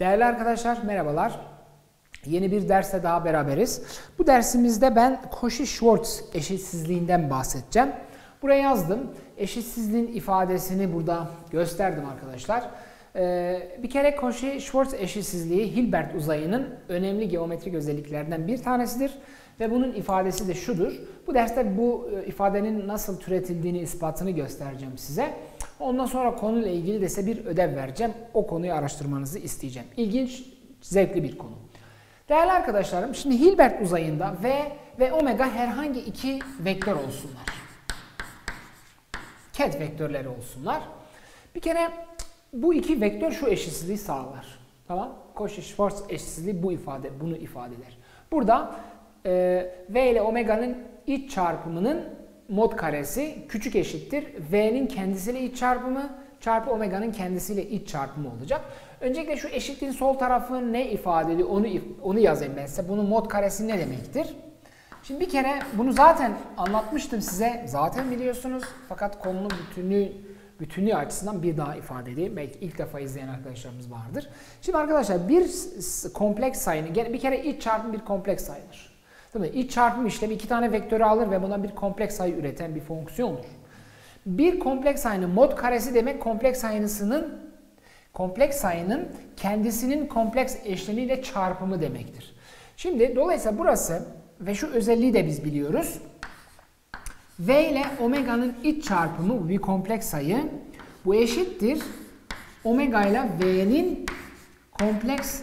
Değerli arkadaşlar merhabalar. Yeni bir derste daha beraberiz. Bu dersimizde ben Cauchy-Schwarz eşitsizliğinden bahsedeceğim. Buraya yazdım. Eşitsizliğin ifadesini burada gösterdim arkadaşlar. Bir kere Cauchy-Schwarz eşitsizliği Hilbert uzayının önemli geometrik özelliklerinden bir tanesidir. Ve bunun ifadesi de şudur. Bu derste bu ifadenin nasıl türetildiğini, ispatını göstereceğim size. Ondan sonra konuyla ilgili de bir ödev vereceğim. O konuyu araştırmanızı isteyeceğim. İlginç, zevkli bir konu. Değerli arkadaşlarım, şimdi Hilbert uzayında V ve omega herhangi iki vektör olsunlar. Ket vektörleri olsunlar. Bir kere bu iki vektör şu eşitsizliği sağlar. Tamam? Cauchy-Schwarz eşitsizliği bunu ifade eder. Burada V ile omega'nın iç çarpımının mod karesi küçük eşittir V'nin kendisiyle iç çarpımı çarpı omega'nın kendisiyle iç çarpımı olacak. Öncelikle şu eşitliğin sol tarafı ne ifade ediyor onu yazayım ben size. Bunun mod karesi ne demektir? Şimdi bir kere bunu zaten anlatmıştım size. Zaten biliyorsunuz. Fakat konunun bütünlüğü açısından bir daha ifade edeyim. Belki ilk defa izleyen arkadaşlarımız vardır. Şimdi arkadaşlar bir kompleks sayının bir kere iç çarpım bir kompleks sayıdır. Değil mi? İç çarpım işlemi iki tane vektörü alır ve bundan bir kompleks sayı üreten bir fonksiyondur. Bir kompleks sayının mod karesi demek kompleks sayının kendisinin kompleks eşlemiyle çarpımı demektir. Şimdi dolayısıyla burası ve şu özelliği de biz biliyoruz. V ile omega'nın iç çarpımı bir kompleks sayı. Bu eşittir omega ile V'nin kompleks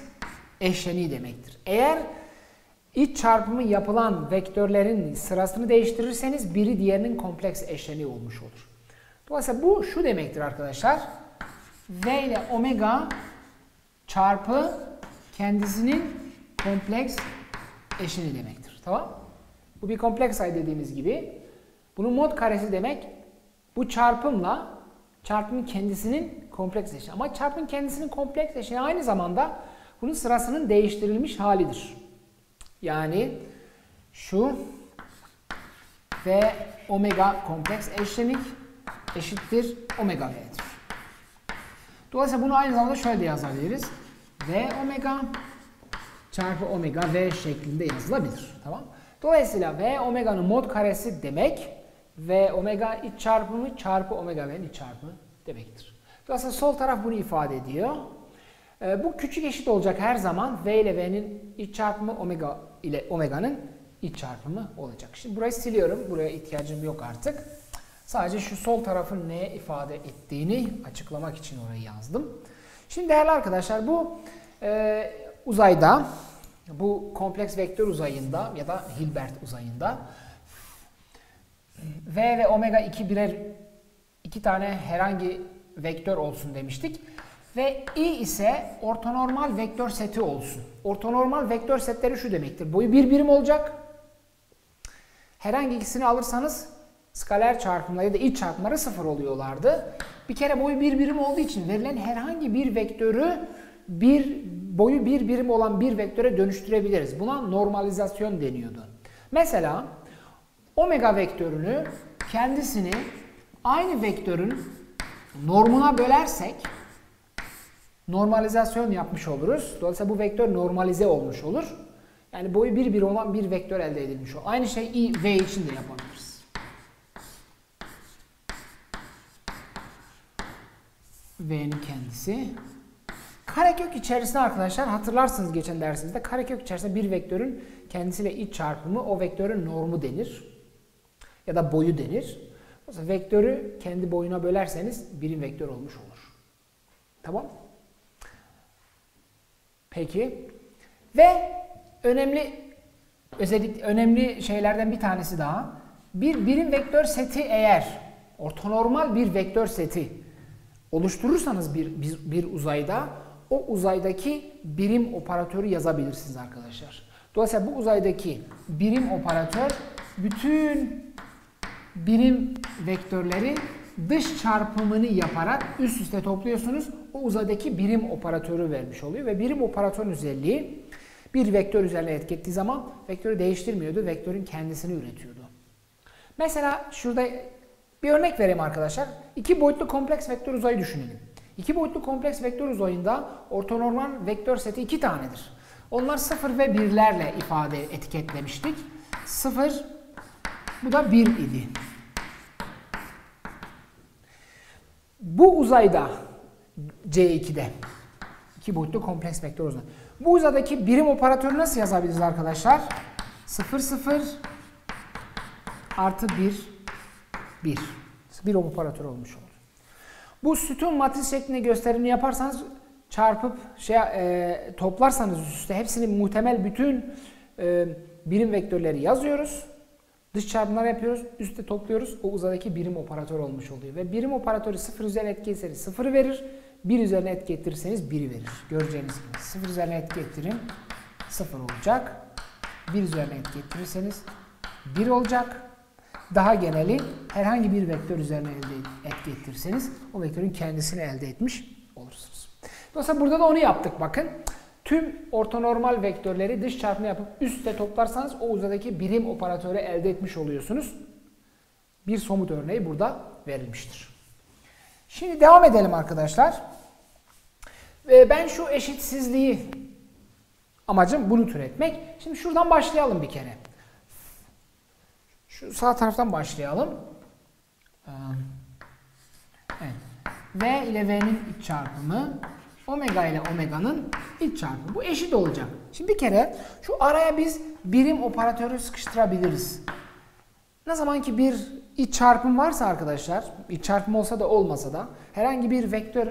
eşlemi demektir. Eğer İç çarpımı yapılan vektörlerin sırasını değiştirirseniz biri diğerinin kompleks eşlemi olmuş olur. Dolayısıyla bu şu demektir arkadaşlar. V ile omega çarpı kendisinin kompleks eşlemi demektir. Tamam? Bu bir kompleks sayı dediğimiz gibi. Bunun mod karesi demek bu çarpımla çarpımın kendisinin kompleks eşlemi. Ama çarpımın kendisinin kompleks eşlemi aynı zamanda bunun sırasının değiştirilmiş halidir. Yani şu V omega kompleks eşlenik eşittir omega V'dir. Dolayısıyla bunu aynı zamanda şöyle de yazabiliriz. V omega çarpı omega V şeklinde yazılabilir. Tamam? Dolayısıyla V omega'nın mod karesi demek V omega iç çarpımı çarpı omega V'nin iç çarpımı demektir. Dolayısıyla sol taraf bunu ifade ediyor. Bu küçük eşit olacak her zaman V ile V'nin iç çarpımı omega ile omega'nın iç çarpımı olacak. Şimdi burayı siliyorum. Buraya ihtiyacım yok artık. Sadece şu sol tarafın neye ifade ettiğini açıklamak için orayı yazdım. Şimdi değerli arkadaşlar bu uzayda, bu kompleks vektör uzayında ya da Hilbert uzayında V ve omega iki tane herhangi vektör olsun demiştik. Ve i ise ortonormal vektör seti olsun. Ortonormal vektör setleri şu demektir. Boyu bir birim olacak. Herhangi ikisini alırsanız skaler çarpımları ya da iç çarpımları sıfır oluyorlardı. Bir kere boyu bir birim olduğu için verilen herhangi bir vektörü boyu bir birim olan bir vektöre dönüştürebiliriz. Buna normalizasyon deniyordu. Mesela omega vektörünü kendisini aynı vektörün normuna bölersek normalizasyon yapmış oluruz. Dolayısıyla bu vektör normalize olmuş olur. Yani boyu bir birim olan bir vektör elde edilmiş olur. Aynı şey i v için de yapabiliriz. V'nin kendisi. Karekök içerisinde arkadaşlar hatırlarsınız geçen dersimizde karekök içerisinde bir vektörün kendisiyle iç çarpımı o vektörün normu denir. Ya da boyu denir. Dolayısıyla vektörü kendi boyuna bölerseniz birim vektör olmuş olur. Tamam mı? Peki ve önemli şeylerden bir tanesi daha bir birim vektör seti eğer ortonormal bir vektör seti oluşturursanız bir uzayda o uzaydaki birim operatörü yazabilirsiniz arkadaşlar. Dolayısıyla bu uzaydaki birim operatör bütün birim vektörleri dış çarpımını yaparak üst üste topluyorsunuz. O uzaydaki birim operatörü vermiş oluyor. Ve birim operatörün özelliği bir vektör üzerine etki ettiği zaman vektörü değiştirmiyordu. Vektörün kendisini üretiyordu. Mesela şurada bir örnek vereyim arkadaşlar. İki boyutlu kompleks vektör uzayı düşünelim. İki boyutlu kompleks vektör uzayında ortonormal vektör seti iki tanedir. Onlar 0 ve 1'lerle ifade etiketlemiştik. 0, bu da 1 idi. Bu uzayda C2'de, iki boyutlu kompleks vektör uzayında. Bu uzaydaki birim operatörü nasıl yazabiliriz arkadaşlar? 0, 0 artı 1, 1. Bir operatör olmuş oldu. Bu sütun matris şeklinde gösterimini yaparsanız, çarpıp toplarsanız üstte hepsini muhtemel bütün birim vektörleri yazıyoruz. Dış çarpımlar yapıyoruz. Üstte topluyoruz. O uzaydaki birim operatör olmuş oluyor. Ve birim operatörü 0 üzerine etki etseniz 0 verir. 1 üzerine etki ettirirseniz 1 verir. Göreceğiniz gibi 0 üzerine etki ettirin 0 olacak. 1 üzerine etki ettirirseniz 1 olacak. Daha geneli herhangi bir vektör üzerine etki ettirirseniz o vektörün kendisini elde etmiş olursunuz. Dolayısıyla burada da onu yaptık bakın. Tüm ortonormal vektörleri dış çarpma yapıp üstte toplarsanız o uzaydaki birim operatörü elde etmiş oluyorsunuz. Bir somut örneği burada verilmiştir. Şimdi devam edelim arkadaşlar. Ben şu eşitsizliği amacım bunu türetmek. Şimdi şuradan başlayalım bir kere. Şu sağ taraftan başlayalım. Evet. V ile V'nin iç çarpımı, omega ile omega'nın iç çarpımı. Bu eşit olacak. Şimdi bir kere şu araya biz birim operatörü sıkıştırabiliriz. Ne zaman ki bir iç çarpım varsa arkadaşlar, iç çarpım olsa da olmasa da herhangi bir vektör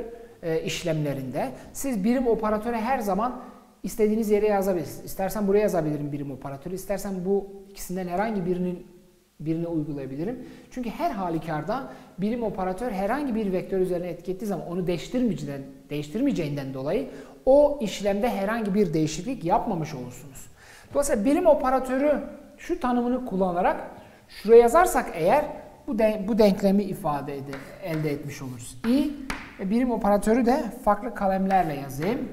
işlemlerinde siz birim operatörü her zaman istediğiniz yere yazabilirsiniz. İstersen buraya yazabilirim birim operatörü, istersen bu ikisinden herhangi birine uygulayabilirim. Çünkü her halükarda birim operatör herhangi bir vektör üzerine etki ettiği zaman onu değiştirmeyeceğinden dolayı o işlemde herhangi bir değişiklik yapmamış olursunuz. Dolayısıyla birim operatörü şu tanımını kullanarak şuraya yazarsak eğer bu denklemi elde etmiş oluruz. İ ve birim operatörü de farklı kalemlerle yazayım.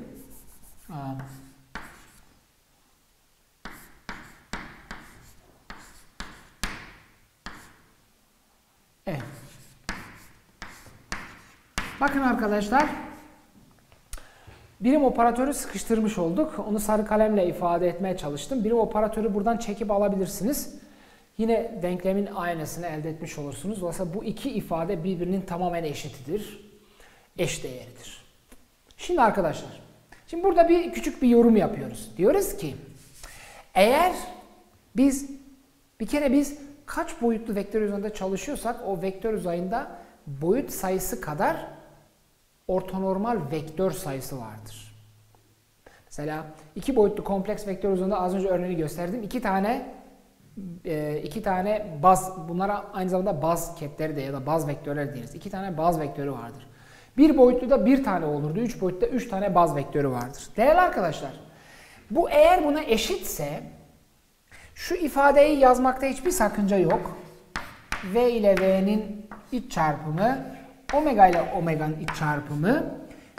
Evet. Bakın arkadaşlar, birim operatörü sıkıştırmış olduk. Onu sarı kalemle ifade etmeye çalıştım. Birim operatörü buradan çekip alabilirsiniz. Yine denklemin aynısını elde etmiş olursunuz. Dolayısıyla bu iki ifade birbirinin tamamen eşitidir. Eşdeğeridir. Şimdi arkadaşlar, şimdi burada küçük bir yorum yapıyoruz. Diyoruz ki eğer bir kere biz kaç boyutlu vektör uzayında çalışıyorsak o vektör uzayında boyut sayısı kadar ortonormal vektör sayısı vardır. Mesela iki boyutlu kompleks vektör uzayında az önce örneğini gösterdim. İki tane baz, bunlara aynı zamanda baz ketleri de ya da baz vektörler deriz. İki tane baz vektörü vardır. Bir boyutlu da bir tane olurdu. Üç boyutta üç tane baz vektörü vardır. Değerli arkadaşlar, bu eğer buna eşitse şu ifadeyi yazmakta hiçbir sakınca yok. V ile V'nin iç çarpımı, omega ile omega'nın iç çarpımı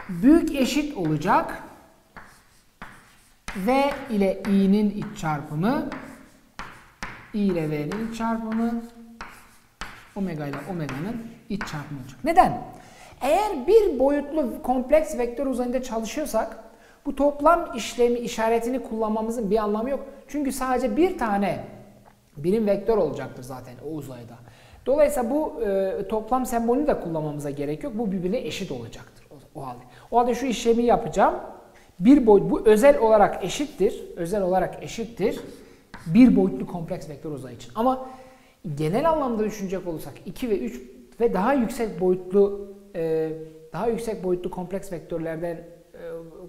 büyük eşit olacak. V ile i'nin iç çarpımı, i ile V'nin iç çarpımı, omega ile omega'nın iç çarpımı olacak. Neden? Eğer bir boyutlu kompleks vektör uzayında çalışıyorsak bu toplam işlemi işaretini kullanmamızın bir anlamı yok. Çünkü sadece bir tane birim vektör olacaktır zaten o uzayda. Dolayısıyla bu toplam sembolünü de kullanmamıza gerek yok. Bu birbirine eşit olacaktır o halde. O halde şu işlemi yapacağım. Bir boyut, bu özel olarak eşittir. Özel olarak eşittir. Bir boyutlu kompleks vektör uzay için. Ama genel anlamda düşünecek olursak 2 ve 3 ve daha yüksek boyutlu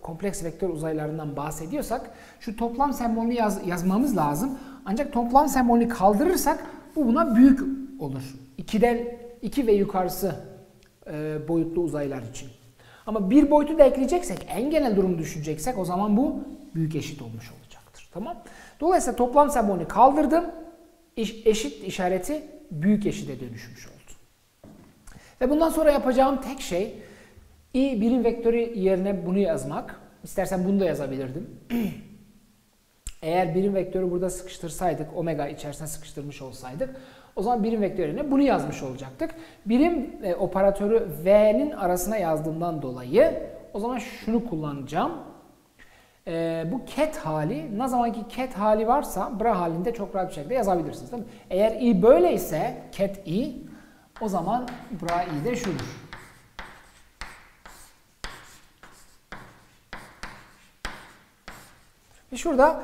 kompleks vektör uzaylarından bahsediyorsak şu toplam sembolünü yazmamız lazım. Ancak toplam sembolünü kaldırırsak bu buna büyük olur. 2 ve yukarısı boyutlu uzaylar için. Ama bir boyutu da ekleyeceksek, en genel durumu düşüneceksek o zaman bu büyük eşit olmuş olacaktır. Tamam? Dolayısıyla toplam sembolünü kaldırdım. Eşit işareti büyük eşite dönüşmüş oldu. Ve bundan sonra yapacağım tek şey i birim vektörü yerine bunu yazmak. İstersen bunu da yazabilirdim. Eğer birim vektörü burada sıkıştırsaydık, omega içerisine sıkıştırmış olsaydık O zaman birim vektörüne bunu yazmış olacaktık. Birim operatörü V'nin arasına yazdığımdan dolayı o zaman şunu kullanacağım. Bu ket hali, ne zamanki ket hali varsa bra halinde çok rahat bir şekilde yazabilirsiniz. Değil mi? Eğer i böyleyse ket i, o zaman bra i de şudur. Ve şurada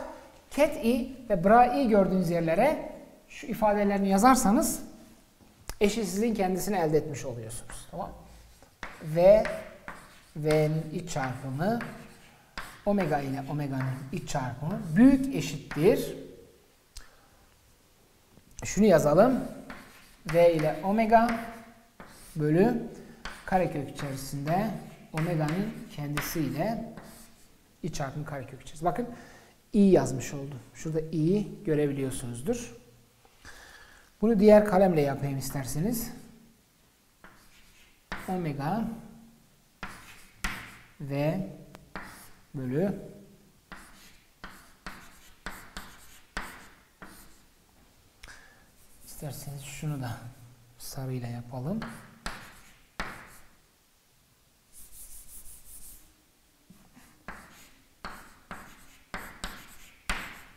ket i ve bra i gördüğünüz yerlere şu ifadelerini yazarsanız eşitsizliğin kendisini elde etmiş oluyorsunuz. Tamam? Ve V'nin iç çarpımı omega ile omega'nın iç çarpımı büyük eşittir. Şunu yazalım. V ile omega bölü karekök içerisinde omega'nın kendisiyle iç çarpımı karekök içerisinde. Bakın i yazmış oldum. Şurada i'yi görebiliyorsunuzdur. Bunu diğer kalemle yapayım isterseniz. Omega ve bölü isterseniz şunu da sarıyla yapalım.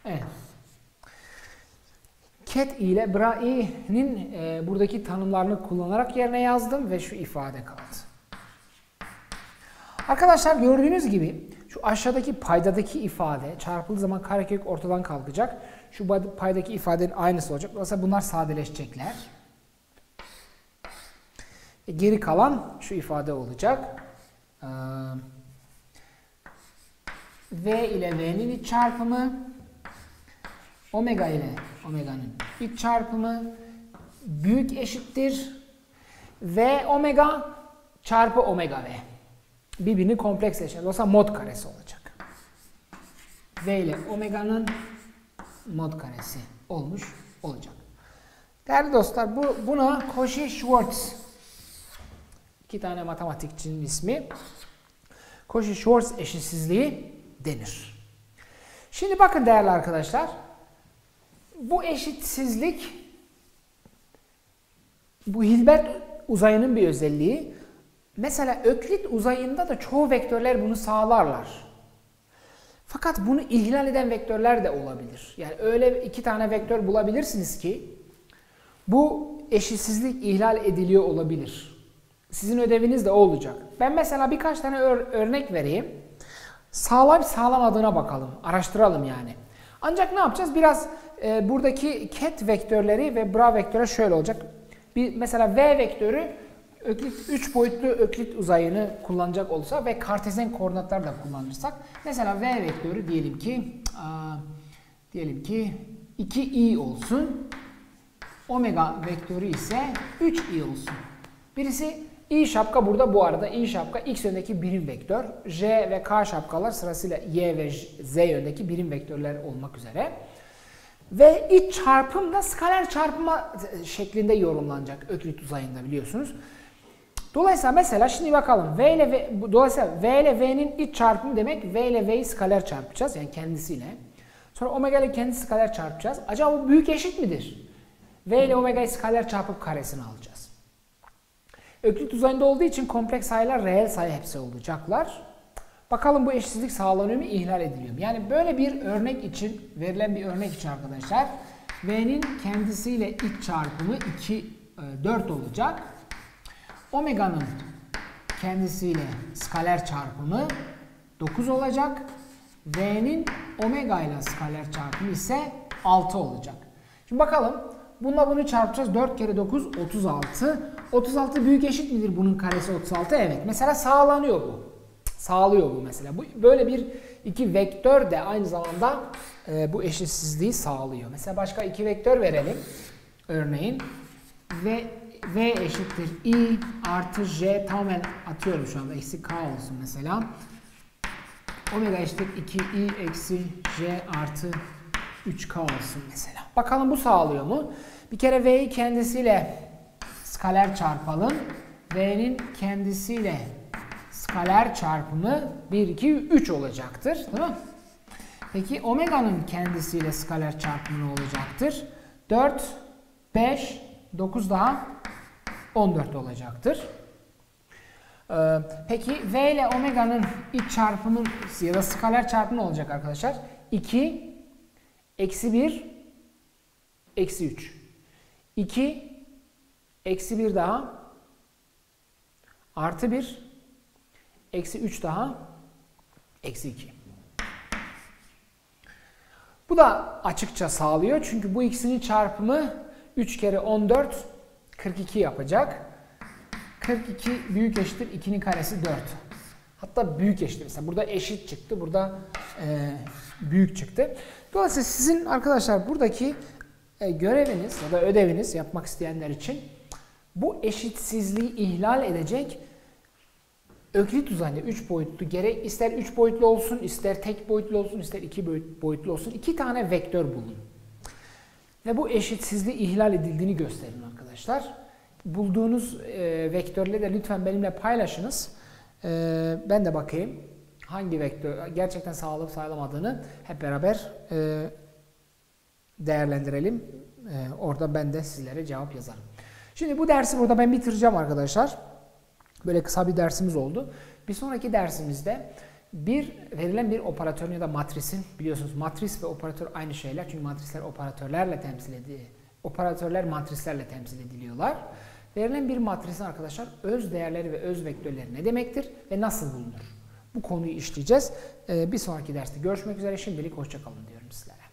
Evet. Ket i ile bra i'nin buradaki tanımlarını kullanarak yerine yazdım ve şu ifade kaldı. Arkadaşlar gördüğünüz gibi şu aşağıdaki paydadaki ifade çarpıldığı zaman karekök ortadan kalkacak. Şu paydaki ifadenin aynısı olacak. Dolayısıyla bunlar sadeleşecekler. Geri kalan şu ifade olacak. V ile V'nin iç çarpımı, omega ile omega'nın iç çarpımı büyük eşittir V omega çarpı omega V. Birbirini kompleks eşitler. Olsa mod karesi olacak. V ile omega'nın mod karesi olmuş olacak. Değerli dostlar, buna Cauchy-Schwarz, iki tane matematikçinin ismi, Cauchy-Schwarz eşitsizliği denir. Şimdi bakın değerli arkadaşlar, bu eşitsizlik, bu Hilbert uzayının bir özelliği. Mesela Öklit uzayında da çoğu vektörler bunu sağlarlar. Fakat bunu ihlal eden vektörler de olabilir. Yani öyle iki tane vektör bulabilirsiniz ki bu eşitsizlik ihlal ediliyor olabilir. Sizin ödeviniz de o olacak. Ben mesela birkaç tane örnek vereyim. Sağlam sağlamadığına bakalım, araştıralım yani. Ancak ne yapacağız? Biraz buradaki ket vektörleri ve bra vektörü şöyle olacak. Mesela V vektörü Öklit 3 boyutlu Öklit uzayını kullanacak olsa ve kartezyen koordinatlar da kullanırsak, mesela V vektörü diyelim ki 2i olsun. Omega vektörü ise 3i olsun. Birisi i şapka burada, bu arada i şapka x yönündeki birim vektör. J ve k şapkalar sırasıyla y ve z yönündeki birim vektörler olmak üzere. Ve iç çarpım da skaler çarpma şeklinde yorumlanacak Öklit uzayında, biliyorsunuz. Dolayısıyla mesela şimdi bakalım, dolayısıyla V ile V'nin iç çarpımı demek V ile V'yi skaler çarpacağız, yani kendisiyle. Sonra omega ile kendisi skaler çarpacağız. Acaba bu büyük eşit midir? V ile omega'yı skaler çarpıp karesini alacağız. Öklit uzayında olduğu için kompleks sayılar reel sayı hepsi olacaklar. Bakalım bu eşitsizlik sağlanıyor mu, ihlal ediliyor mu? Yani böyle bir örnek için, verilen bir örnek için arkadaşlar, V'nin kendisiyle iç çarpımı 4 olacak. Omega'nın kendisiyle skaler çarpımı 9 olacak. V'nin omega ile skaler çarpımı ise 6 olacak. Şimdi bakalım, bununla bunu çarpacağız. 4 kere 9, 36. 36 büyük eşit midir bunun karesi 36? Evet. Mesela sağlanıyor bu. Sağlıyor bu mesela. Böyle bir iki vektör de aynı zamanda bu eşitsizliği sağlıyor. Mesela başka iki vektör verelim. Örneğin v eşittir i artı j, tamamen atıyorum şu anda, eksi k olsun mesela. Omega eşittir 2i eksi j artı 3k olsun mesela. Bakalım bu sağlıyor mu? Bir kere v'yi kendisiyle skaler çarpalım. V'nin kendisiyle skaler çarpımı 1, 2, 3 olacaktır. Değil mi? Peki omega'nın kendisiyle skaler çarpımı ne olacaktır? 4, 5, 9 daha 14 olacaktır. Peki V ile omega'nın iç çarpımı ya da skaler çarpımı olacak arkadaşlar. 2, eksi 1, eksi 3. 2, eksi 1 daha, artı 1, eksi 3 daha, eksi 2. Bu da açıkça sağlıyor. Çünkü bu ikisinin çarpımı 3 kere 14, 42 yapacak. 42 büyük eşittir 2'nin karesi 4. Hatta büyük eşittir. Mesela burada eşit çıktı, burada büyük çıktı. Dolayısıyla sizin arkadaşlar buradaki göreviniz ya da ödeviniz yapmak isteyenler için bu eşitsizliği ihlal edecek Öklit uzayında 3 boyutlu gerek ister 3 boyutlu olsun, ister tek boyutlu olsun, ister 2 boyutlu olsun 2 tane vektör bulun. Ve bu eşitsizliği ihlal edildiğini gösterin arkadaşlar. Bulduğunuz vektörleri de lütfen benimle paylaşınız. Ben de bakayım hangi vektör gerçekten sağlıp sağlamadığını hep beraber değerlendirelim. Orada ben de sizlere cevap yazarım. Şimdi bu dersi burada ben bitireceğim arkadaşlar. Böyle kısa bir dersimiz oldu. Bir sonraki dersimizde verilen bir operatörün ya da matrisin, biliyorsunuz matris ve operatör aynı şeyler. Çünkü matrisler operatörlerle temsil ediliyor. Operatörler matrislerle temsil ediliyorlar. Verilen bir matrisin arkadaşlar öz değerleri ve öz vektörleri ne demektir ve nasıl bulunur? Bu konuyu işleyeceğiz. Bir sonraki derste görüşmek üzere. Şimdilik hoşça kalın diyorum sizlere.